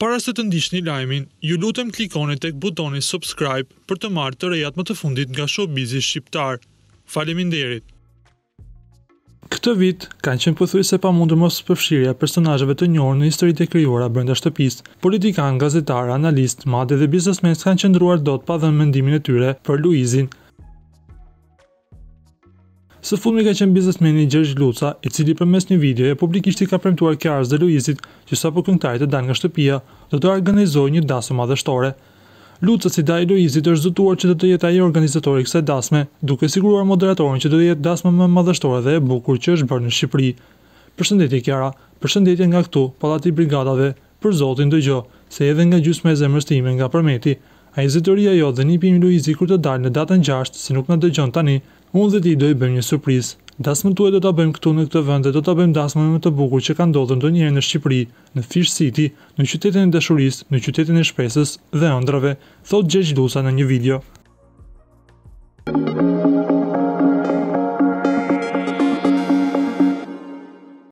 Para se të ndiqni lajmin, ju lutem klikoni tek butoni subscribe për të marrë të rejat më të fundit nga showbizi shqiptar. Faleminderit. Këtë vit kanë qenë pothuajse e pamundur mos përfshirja personazheve të njohur në historitë e krijuara brenda shtëpisë. Politikan, gazetar, analist, madje edhe biznesmen kanë qëndruar dot pa dhënë mendimin e tyre për Luizin. Së fundmi ka qenë biznesmeni Gjergj Lutza, I cili përmes një videoje publikisht I ka premtuar Kiarës dhe Luizit që sapo këngëtarët të dalin nga shtëpia, do të organizojë një dasmë madhështore. Lutza si dai I Luizit është zëtuar që do të jetë ai organizatori I kësaj dasme, duke siguruar moderatorin që do të jetë dasma më madhështore dhe e bukur që është bërë në Shqipëri. Përshëndetje Kiara, përshëndetje nga këtu, pallati I brigadave, për Zotin dëgjoj, se edhe nga gjysma e zemrës time nga Përmeti, ai zëtoria jote dhe nipi I Luizit kur të dalë në datën 6, si nuk na dëgjon tani. Unë dhe ti do I bëjmë një surprizë. Dasmën tuaj do ta bëjmë këtu në këtë vend dhe do ta bëjmë dasmën më të bukur që ka ndodhur ndonjëherë në Shqipëri, në Fish City, në qytetin e dashurisë, në qytetin e shpresës dhe ëndrave, thot Gjergj Dusa në një video.